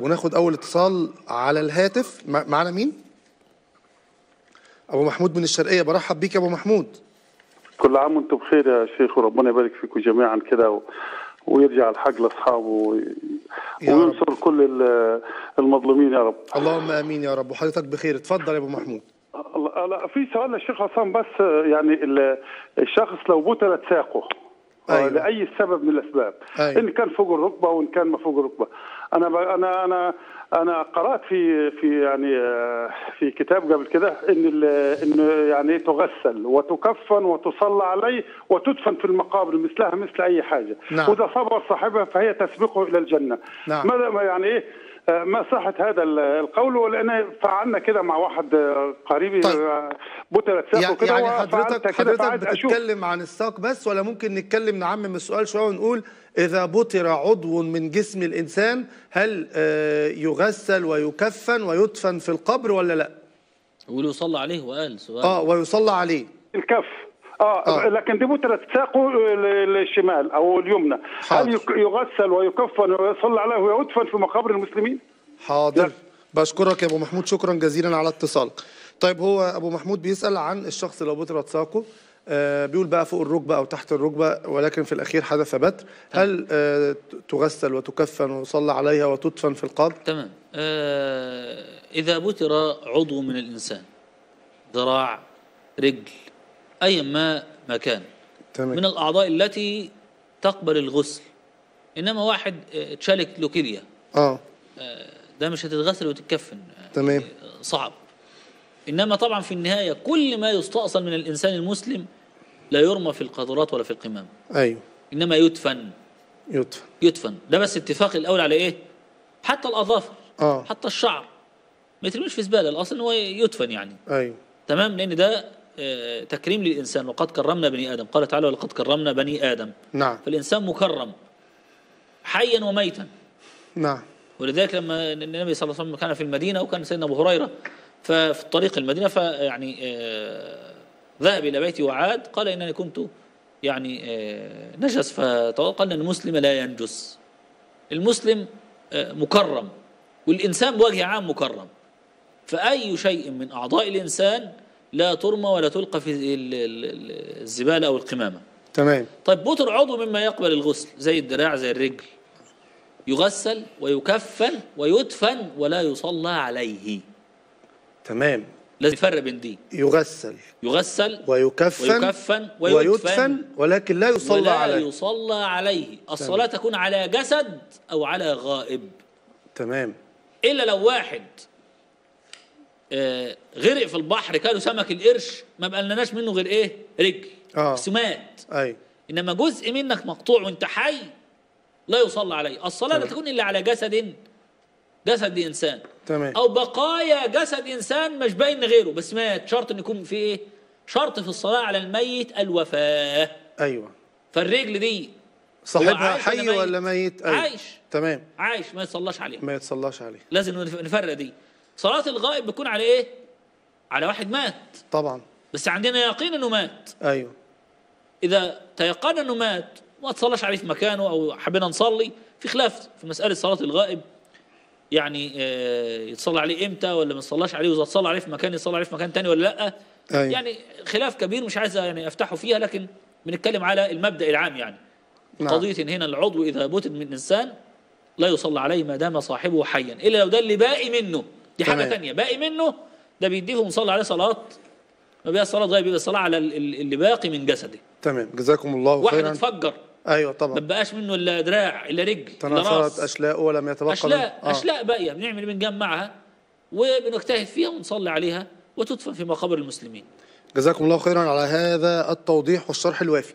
وناخد أول اتصال على الهاتف. معنا مين؟ أبو محمود من الشرقية. برحب بيك يا أبو محمود. كل عام وأنتم بخير يا شيخ، وربنا يبارك فيكم جميعا كده ويرجع الحق لأصحابه وينصر كل المظلومين يا رب. اللهم آمين يا رب. وحضرتك بخير، اتفضل يا أبو محمود. لا، في سؤال للشيخ حسام بس، يعني الشخص لو بتلت ساقه لأي سبب من الأسباب، إن كان فوق الركبة وإن كان ما فوق الركبة، أنا أنا أنا أنا قرأت في يعني في كتاب قبل كده إن يعني تغسل وتكفن وتصلى عليه وتدفن في المقابر مثلها مثل أي حاجة. نعم. وإذا صبر صاحبها فهي تسبقه إلى الجنة. نعم. ماذا يعني إيه ما صحة هذا القول؟ ولأن فعلنا كده مع واحد قريبي. طيب. بتلت ساقه كده. يعني حضرتك بتتكلم عن الساق بس، ولا ممكن نتكلم نعمم السؤال شوية ونقول إذا بتر عضو من جسم الإنسان هل يغسل ويكفن ويدفن في القبر ولا لا؟ ويصلى عليه. وقال سؤال ويصلى عليه الكف. لكن دي بتلت ساقه للشمال او اليمنى، هل يغسل ويكفن ويصلى عليه ويدفن في مقابر المسلمين؟ حاضر. لا. بشكرك يا ابو محمود، شكرا جزيلا على اتصالك. طيب، هو ابو محمود بيسال عن الشخص اللي بتلت ساقه، بيقول بقى فوق الركبه او تحت الركبه، ولكن في الاخير حدث بتر، هل تغسل وتكفن ويصلى عليها وتدفن في القبر؟ تمام. اذا بتر عضو من الانسان، ذراع، رجل، أيما ما كان من الأعضاء التي تقبل الغسل، إنما واحد تشالك له كلية ده مش هتتغسل وتتكفن. تمام. صعب. إنما طبعا في النهاية كل ما يستأصل من الإنسان المسلم لا يرمى في القاذورات ولا في القمام. أيوه. إنما يدفن. ده بس اتفاق الأول على إيه؟ حتى الأظافر، حتى الشعر ما يترميش في زبالة، الأصل إن هو يدفن يعني. أيوه. تمام، لأن ده تكريم للإنسان، وقد كرمنا بني آدم، قال تعالى ولقد كرمنا بني آدم. نعم. فالإنسان مكرم حيا وميتا. نعم. ولذلك لما النبي صلى الله عليه وسلم كان في المدينة، وكان سيدنا أبو هريرة ففي الطريق المدينة، فيعني ذهب إلى بيتي وعاد، قال إنني كنت يعني نجس، فقال أن المسلم لا ينجس. المسلم مكرم، والإنسان بوجه عام مكرم، فأي شيء من أعضاء الإنسان لا ترمى ولا تلقى في الزبالة أو القمامة. تمام. طيب، بتر عضو مما يقبل الغسل زي الدراع زي الرجل، يغسل ويكفن ويدفن ولا يصلى عليه. تمام. لازم يفرق بين دي. يغسل ويكفن ويدفن ولكن لا يصلى عليه. الصلاة تكون على جسد أو على غائب. تمام. إلا لو واحد غرق في البحر، كانوا سمك القرش، ما بقلناش منه غير ايه؟ رجل. بس مات. ايوه. انما جزء منك مقطوع وانت حي لا يصلى عليه. الصلاه لا تكون الا على جسد انسان. تمام. او بقايا جسد انسان مش باين غيره بس مات، شرط ان يكون في ايه؟ شرط في الصلاه على الميت الوفاه. ايوه. فالرجل دي صاحبها حي ولا ميت؟ أيوة. عايش. تمام. عايش ما يتصلاش عليه. لازم نفرق دي. صلاة الغائب بتكون على ايه؟ على واحد مات طبعا، بس عندنا يقين انه مات. ايوه. اذا تيقن انه مات ما تصلاش عليه في مكانه، او حبينا نصلي في خلاف في مسألة صلاة الغائب، يعني يتصلى عليه امتى ولا ما يتصلاش عليه، واذا تصلى عليه في مكان يتصلى عليه في مكان ثاني ولا لا. أيوة. يعني خلاف كبير مش عايز يعني افتحه فيها، لكن بنتكلم على المبدأ العام يعني. نعم. قضية ان هنا العضو اذا بتر من انسان لا يصلى عليه ما دام صاحبه حيا، الا لو ده اللي باقي منه، دي حاجة تانية. باقي منه ده بيديه ونصلي عليه صلاة، ما بيبقى صلاة غير، بيبقى صلاة على اللي باقي من جسده. تمام، جزاكم الله خيرا. واحد اتفجر. ايوه طبعا. ما بقاش منه الا دراع الا رجل، تناثرت اشلاء ولم يتبقى اشلاء باقية، بنعمل بنجمعها وبنجتهد فيها ونصلي عليها وتدفن في مقابر المسلمين. جزاكم الله خيرا على هذا التوضيح والشرح الوافي.